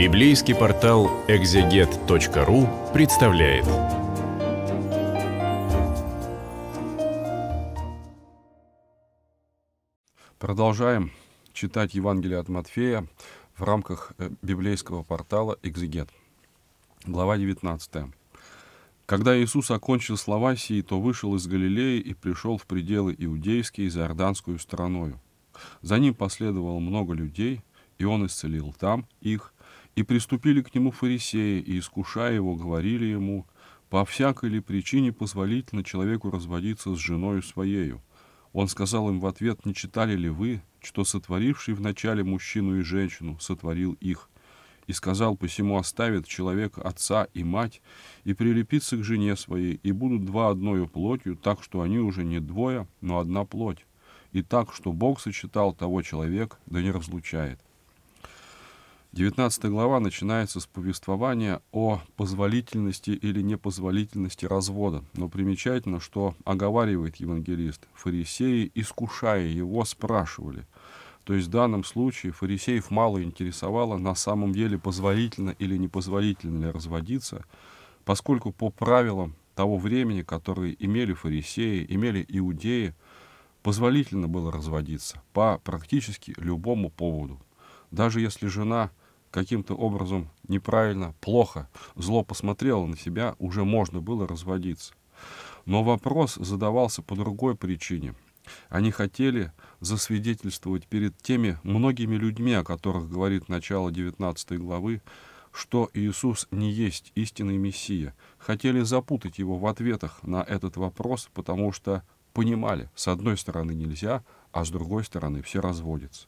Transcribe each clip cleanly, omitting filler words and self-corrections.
Библейский портал экзегет.ру представляет. Продолжаем читать Евангелие от Матфея в рамках библейского портала «Экзегет». Глава 19. «Когда Иисус окончил слова сии, то вышел из Галилеи и пришел в пределы Иудейские за Орданскую стороною. За ним последовало много людей, и он исцелил там их, и приступили к нему фарисеи, и, искушая его, говорили ему: по всякой ли причине позволительно человеку разводиться с женою своею? Он сказал им в ответ: не читали ли вы, что сотворивший вначале мужчину и женщину сотворил их? И сказал: посему оставит человек отца и мать, и прилепится к жене своей, и будут два одною плотью, так что они уже не двое, но одна плоть. И так, что Бог сочетал, того человек да не разлучает». 19 глава начинается с повествования о позволительности или непозволительности развода. Но примечательно, что оговаривает евангелист: фарисеи, искушая его, спрашивали. То есть в данном случае фарисеев мало интересовало, на самом деле позволительно или непозволительно ли разводиться, поскольку по правилам того времени, которые имели фарисеи, имели иудеи, позволительно было разводиться по практически любому поводу. Даже если жена каким-то образом неправильно, плохо, зло посмотрела на себя, уже можно было разводиться. Но вопрос задавался по другой причине. Они хотели засвидетельствовать перед теми многими людьми, о которых говорит начало 19 главы, что Иисус не есть истинный Мессия. Хотели запутать его в ответах на этот вопрос, потому что понимали, с одной стороны нельзя, а с другой стороны все разводятся.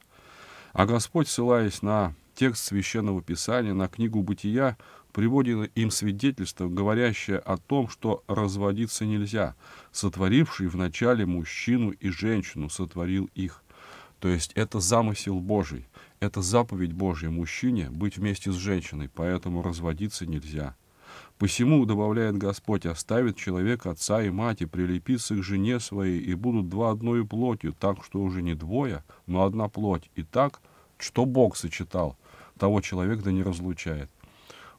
А Господь, ссылаясь на текст Священного Писания, на книгу Бытия, приводит им свидетельство, говорящее о том, что разводиться нельзя. «Сотворивший вначале мужчину и женщину сотворил их». То есть это замысел Божий, это заповедь Божья мужчине быть вместе с женщиной, поэтому разводиться нельзя. «Посему, — добавляет Господь, — оставит человек отца и мать, и прилепится к жене своей, и будут два одной плотью, так что уже не двое, но одна плоть. И так, что Бог сочетал, того человек да не разлучает».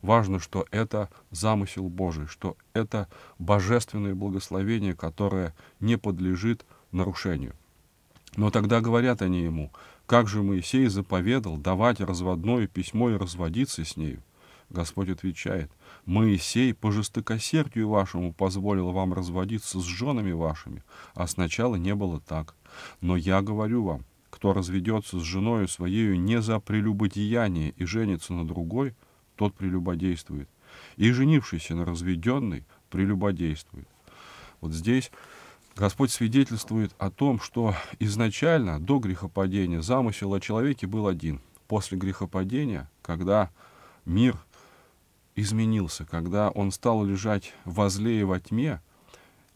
Важно, что это замысел Божий, что это божественное благословение, которое не подлежит нарушению. Но тогда говорят они ему: «Как же Моисей заповедал давать разводное письмо и разводиться с нею?» Господь отвечает: «Моисей по жестокосердию вашему позволил вам разводиться с женами вашими, а сначала не было так. Но я говорю вам, кто разведется с женою своею не за прелюбодеяние и женится на другой, тот прелюбодействует. И женившийся на разведенной прелюбодействует». Вот здесь Господь свидетельствует о том, что изначально, до грехопадения, замысел о человеке был один. После грехопадения, когда мир изменился, когда он стал лежать возле и во тьме,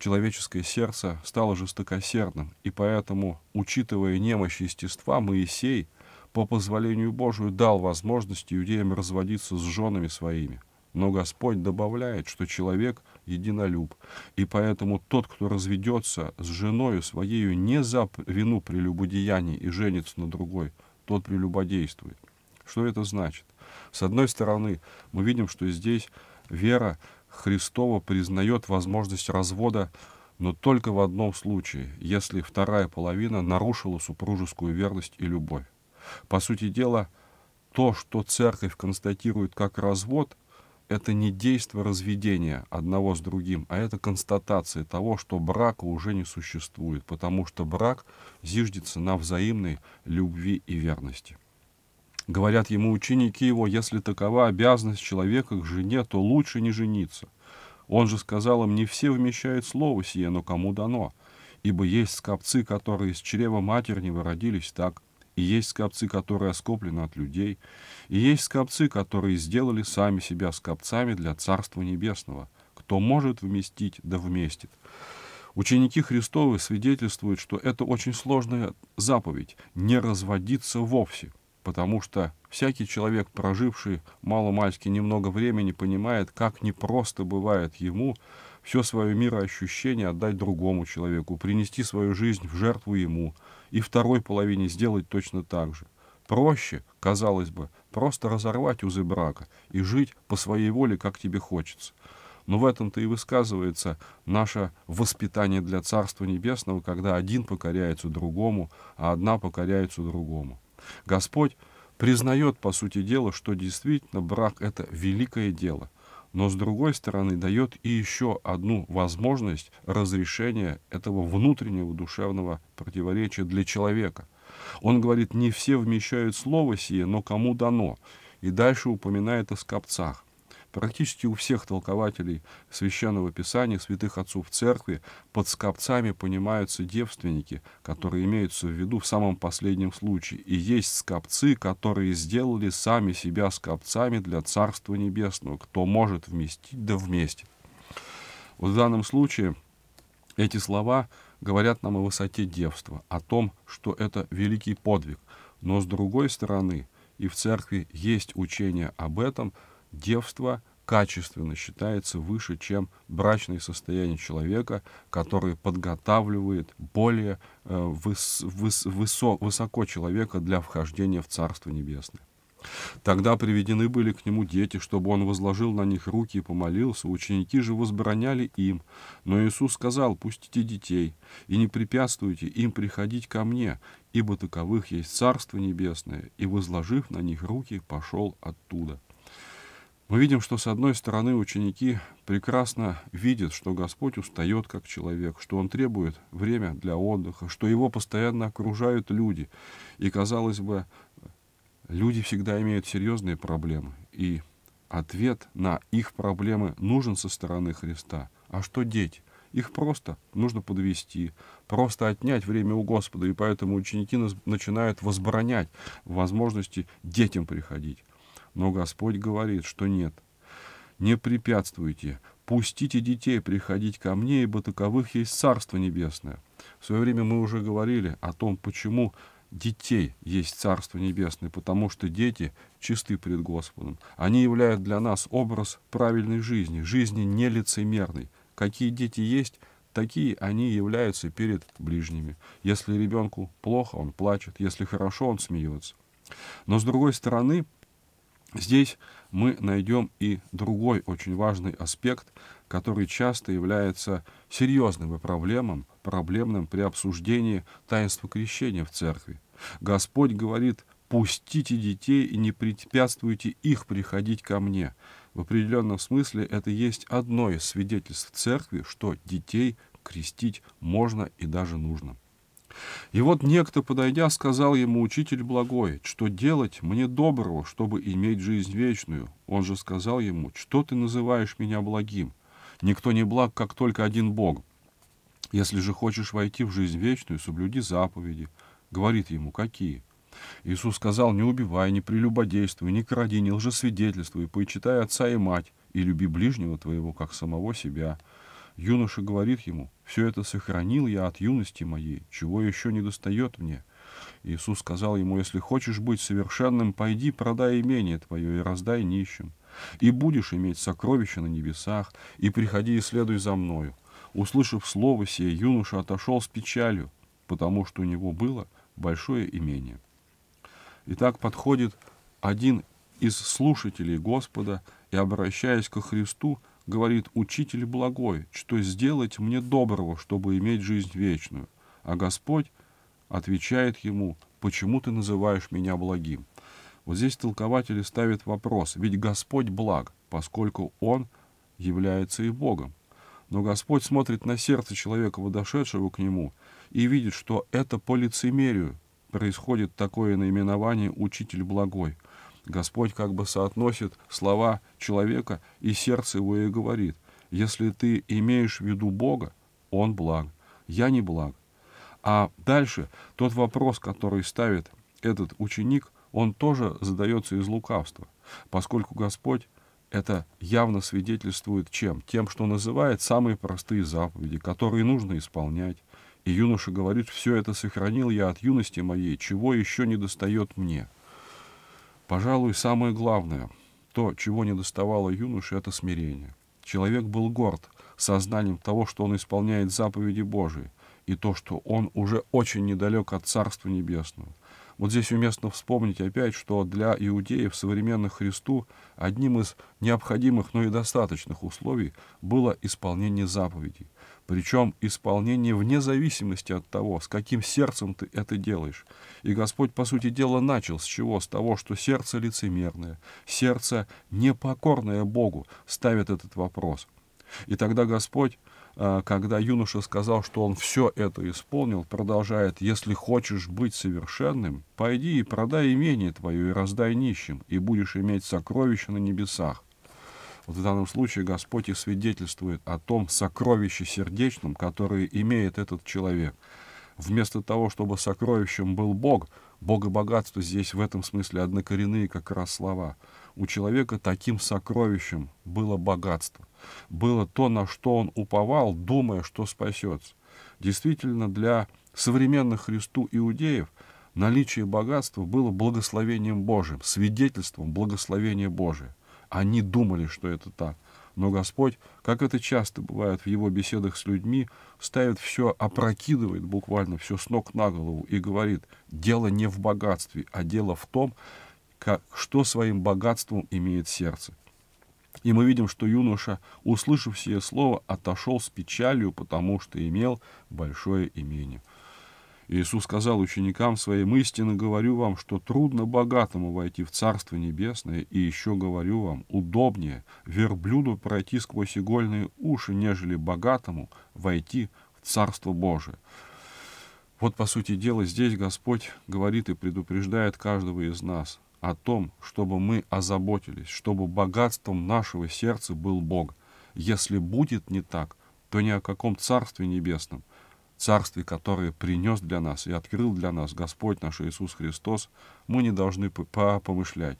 человеческое сердце стало жестокосердным, и поэтому, учитывая немощь естества, Моисей по позволению Божию дал возможность иудеям разводиться с женами своими. Но Господь добавляет, что человек единолюб, и поэтому тот, кто разведется с женою своей не за вину прелюбодеяния и женится на другой, тот прелюбодействует. Что это значит? С одной стороны, мы видим, что здесь вера Христова признает возможность развода, но только в одном случае, если вторая половина нарушила супружескую верность и любовь. По сути дела, то, что церковь констатирует как развод, это не действие разведения одного с другим, а это констатация того, что брака уже не существует, потому что брак зиждется на взаимной любви и верности. Говорят ему ученики его: если такова обязанность человека к жене, то лучше не жениться. Он же сказал им: не все вмещают слово сие, но кому дано. Ибо есть скопцы, которые из чрева матернего родились так, и есть скопцы, которые оскоплены от людей, и есть скопцы, которые сделали сами себя скопцами для Царства Небесного. Кто может вместить, да вместит. Ученики Христовы свидетельствуют, что это очень сложная заповедь – не разводиться вовсе. Потому что всякий человек, проживший мало-мальски немного времени, понимает, как непросто бывает ему все свое мироощущение отдать другому человеку, принести свою жизнь в жертву ему, и второй половине сделать точно так же. Проще, казалось бы, просто разорвать узы брака и жить по своей воле, как тебе хочется. Но в этом-то и высказывается наше воспитание для Царства Небесного, когда один покоряется другому, а одна покоряется другому. Господь признает, по сути дела, что действительно брак — это великое дело, но, с другой стороны, дает и еще одну возможность разрешения этого внутреннего душевного противоречия для человека. Он говорит: не все вмещают слово сие, но кому дано, и дальше упоминает о скопцах. Практически у всех толкователей Священного Писания, святых отцов Церкви, под скопцами понимаются девственники, которые имеются в виду в самом последнем случае. И есть скопцы, которые сделали сами себя скопцами для Царства Небесного. Кто может вместить, да вместит. Вот в данном случае эти слова говорят нам о высоте девства, о том, что это великий подвиг. Но с другой стороны, и в Церкви есть учение об этом, девство качественно считается выше, чем брачное состояние человека, которое подготавливает более высоко человека для вхождения в Царство Небесное. Тогда приведены были к нему дети, чтобы он возложил на них руки и помолился, ученики же возбраняли им. Но Иисус сказал: «Пустите детей, и не препятствуйте им приходить ко мне, ибо таковых есть Царство Небесное». И, возложив на них руки, пошел оттуда. Мы видим, что, с одной стороны, ученики прекрасно видят, что Господь устает как человек, что Он требует время для отдыха, что Его постоянно окружают люди. И, казалось бы, люди всегда имеют серьезные проблемы, и ответ на их проблемы нужен со стороны Христа. А что дети? Их просто нужно подвести, просто отнять время у Господа, и поэтому ученики начинают возбранять возможности детям приходить. Но Господь говорит, что нет, не препятствуйте, пустите детей приходить ко мне, ибо таковых есть Царство Небесное. В свое время мы уже говорили о том, почему детей есть Царство Небесное, потому что дети чисты пред Господом. Они являют для нас образ правильной жизни, жизни нелицемерной. Какие дети есть, такие они являются перед ближними. Если ребенку плохо, он плачет, если хорошо, он смеется. Но с другой стороны, здесь мы найдем и другой очень важный аспект, который часто является серьезным и проблемным при обсуждении таинства крещения в Церкви. Господь говорит: «Пустите детей и не препятствуйте их приходить ко мне». В определенном смысле это есть одно из свидетельств Церкви, что детей крестить можно и даже нужно. И вот некто, подойдя, сказал ему: «Учитель благой, что делать мне доброго, чтобы иметь жизнь вечную?» Он же сказал ему: «Что ты называешь меня благим? Никто не благ, как только один Бог. Если же хочешь войти в жизнь вечную, соблюди заповеди». Говорит ему: «Какие?» Иисус сказал: «Не убивай, не прелюбодействуй, не кради, не лжесвидетельствуй, почитай отца и мать, и люби ближнего твоего, как самого себя». Юноша говорит ему: «Все это сохранил я от юности моей, чего еще не достает мне?» Иисус сказал ему: «Если хочешь быть совершенным, пойди, продай имение твое и раздай нищим, и будешь иметь сокровища на небесах, и приходи и следуй за мною». Услышав слово сие, юноша отошел с печалью, потому что у него было большое имение. Итак, подходит один из слушателей Господа и, обращаясь ко Христу, говорит: «Учитель благой, что сделать мне доброго, чтобы иметь жизнь вечную?» А Господь отвечает ему: «Почему ты называешь меня благим?» Вот здесь толкователи ставят вопрос, ведь Господь благ, поскольку Он является и Богом. Но Господь смотрит на сердце человека, подошедшего к Нему, и видит, что это по лицемерию происходит такое наименование «учитель благой». Господь как бы соотносит слова человека и сердце его и говорит: «Если ты имеешь в виду Бога, Он благ, я не благ». А дальше тот вопрос, который ставит этот ученик, он тоже задается из лукавства, поскольку Господь это явно свидетельствует чем? Тем, что называет самые простые заповеди, которые нужно исполнять. И юноша говорит: «Все это сохранил я от юности моей, чего еще не достает мне». Пожалуй, самое главное, то, чего не доставало юноше, это смирение. Человек был горд сознанием того, что он исполняет заповеди Божии, и то, что он уже очень недалек от Царства Небесного. Вот здесь уместно вспомнить опять, что для иудеев современных Христу одним из необходимых, но и достаточных условий было исполнение заповедей. Причем исполнение вне зависимости от того, с каким сердцем ты это делаешь. И Господь, по сути дела, начал с чего? С того, что сердце лицемерное, сердце непокорное Богу, ставит этот вопрос. И тогда Господь, когда юноша сказал, что он все это исполнил, продолжает: «Если хочешь быть совершенным, пойди и продай имение твое и раздай нищим, и будешь иметь сокровища на небесах». Вот в данном случае Господь и свидетельствует о том сокровище сердечном, которое имеет этот человек. Вместо того, чтобы сокровищем был Бог, Бог и богатство здесь в этом смысле однокоренные как раз слова. У человека таким сокровищем было богатство, было то, на что он уповал, думая, что спасется. Действительно, для современных Христу иудеев наличие богатства было благословением Божиим, свидетельством благословения Божия. Они думали, что это так. Но Господь, как это часто бывает в его беседах с людьми, ставит все, опрокидывает буквально все с ног на голову и говорит: дело не в богатстве, а дело в том, что своим богатством имеет сердце. И мы видим, что юноша, услышав сие слово, отошел с печалью, потому что имел большое имение. Иисус сказал ученикам своим: истинно говорю вам, что трудно богатому войти в Царство Небесное, и еще говорю вам, удобнее верблюду пройти сквозь игольные уши, нежели богатому войти в Царство Божие. Вот, по сути дела, здесь Господь говорит и предупреждает каждого из нас о том, чтобы мы озаботились, чтобы богатством нашего сердца был Бог. Если будет не так, то ни о каком Царстве Небесном, Царстве, которое принес для нас и открыл для нас Господь наш Иисус Христос, мы не должны помышлять.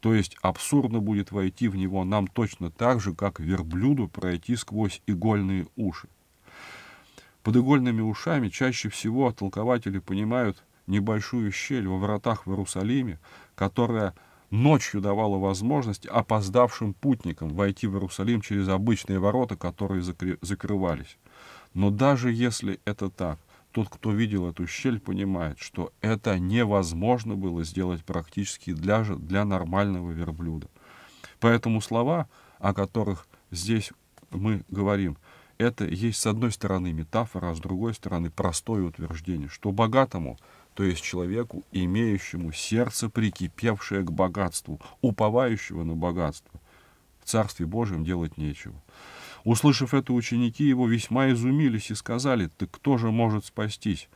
То есть абсурдно будет войти в Него нам точно так же, как верблюду пройти сквозь игольные уши. Под игольными ушами чаще всего толкователи понимают небольшую щель во вратах в Иерусалиме, которая ночью давала возможность опоздавшим путникам войти в Иерусалим через обычные ворота, которые закрывались. Но даже если это так, тот, кто видел эту щель, понимает, что это невозможно было сделать практически для нормального верблюда. Поэтому слова, о которых здесь мы говорим, это есть с одной стороны метафора, а с другой стороны простое утверждение, что богатому, то есть человеку, имеющему сердце, прикипевшее к богатству, уповающего на богатство, в Царстве Божьем делать нечего. Услышав это, ученики его весьма изумились и сказали: «Так кто же может спастись?»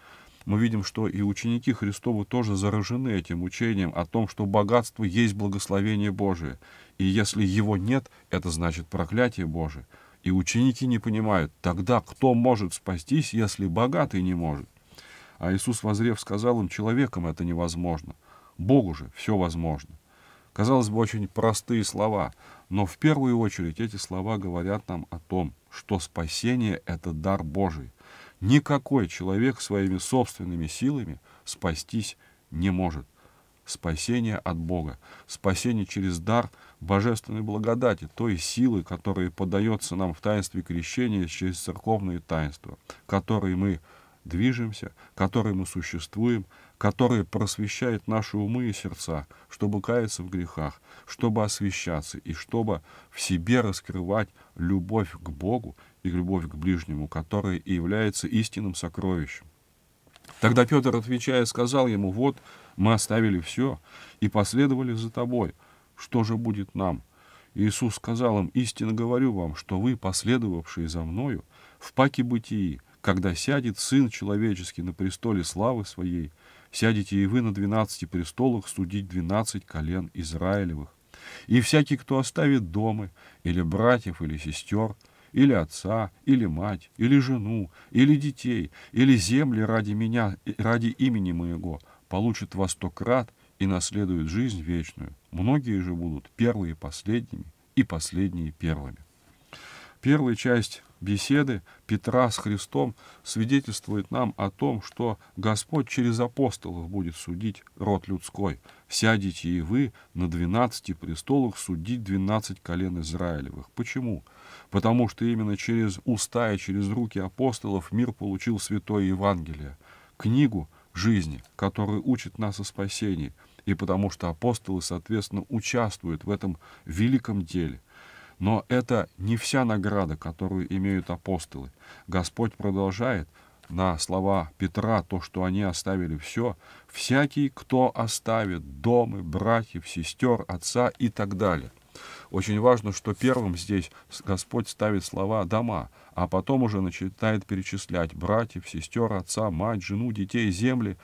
Мы видим, что и ученики Христовы тоже заражены этим учением о том, что богатство есть благословение Божие, и если его нет, это значит проклятие Божие. И ученики не понимают: тогда кто может спастись, если богатый не может? А Иисус, воззрев, сказал им: человеком это невозможно, Богу же все возможно. Казалось бы, очень простые слова, но в первую очередь эти слова говорят нам о том, что спасение – это дар Божий. Никакой человек своими собственными силами спастись не может. Спасение от Бога, спасение через дар божественной благодати, той силы, которая подается нам в таинстве крещения через церковные таинства, которые мы движемся, которой мы существуем, который просвещает наши умы и сердца, чтобы каяться в грехах, чтобы освящаться и чтобы в себе раскрывать любовь к Богу и любовь к ближнему, которая и является истинным сокровищем. Тогда Петр, отвечая, сказал ему: «Вот, мы оставили все и последовали за тобой. Что же будет нам?» Иисус сказал им: «Истинно говорю вам, что вы, последовавшие за мною, в паке бытии, когда сядет Сын Человеческий на престоле славы Своей, сядете и вы на 12 престолах судить 12 колен Израилевых. И всякий, кто оставит дома, или братьев, или сестер, или отца, или мать, или жену, или детей, или земли ради меня, ради имени моего, получит во 100 крат и наследует жизнь вечную. Многие же будут первые последними, и последние первыми». Первая часть беседы Петра с Христом свидетельствует нам о том, что Господь через апостолов будет судить род людской. «Сядете и вы на 12 престолах судить 12 колен Израилевых». Почему? Потому что именно через уста и через руки апостолов мир получил Святое Евангелие, книгу, жизни, который учит нас о спасении, и потому что апостолы, соответственно, участвуют в этом великом деле. Но это не вся награда, которую имеют апостолы. Господь продолжает на слова Петра, то, что они оставили все, «всякий, кто оставит дома, братьев, сестер, отца» и так далее. Очень важно, что первым здесь Господь ставит слова «дома», а потом уже начинает перечислять братьев, сестер, отца, мать, жену, детей, земли.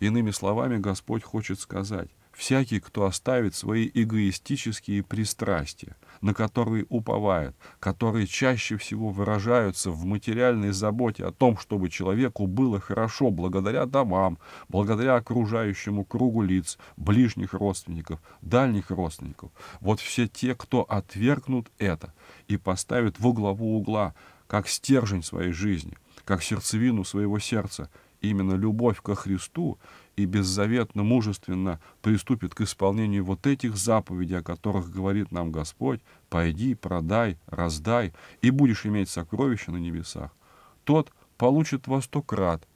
Иными словами, Господь хочет сказать, всякий, кто оставит свои эгоистические пристрастия, на которые уповает, которые чаще всего выражаются в материальной заботе о том, чтобы человеку было хорошо благодаря домам, благодаря окружающему кругу лиц, ближних родственников, дальних родственников. Вот все те, кто отвергнут это и поставит во главу угла, как стержень своей жизни, как сердцевину своего сердца, именно любовь ко Христу, и беззаветно, мужественно приступит к исполнению вот этих заповедей, о которых говорит нам Господь, «Пойди, продай, раздай, и будешь иметь сокровища на небесах», тот получит во 100 крат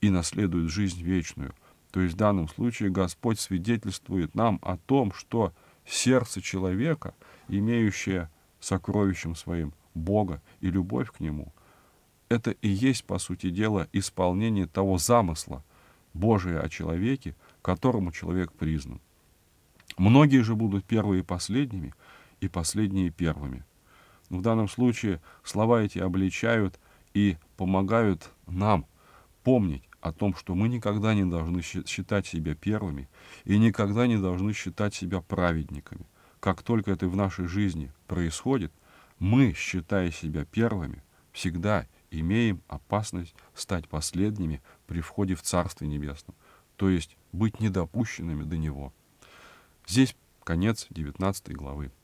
и наследует жизнь вечную. То есть в данном случае Господь свидетельствует нам о том, что сердце человека, имеющее сокровищем своим Бога и любовь к Нему, это и есть, по сути дела, исполнение того замысла Божия о человеке, которому человек признан. Многие же будут первые последними, и последние первыми. В данном случае слова эти обличают и помогают нам помнить о том, что мы никогда не должны считать себя первыми и никогда не должны считать себя праведниками. Как только это в нашей жизни происходит, мы, считая себя первыми, всегда имеем опасность стать последними при входе в Царство Небесное, то есть быть недопущенными до Него. Здесь конец 19 главы.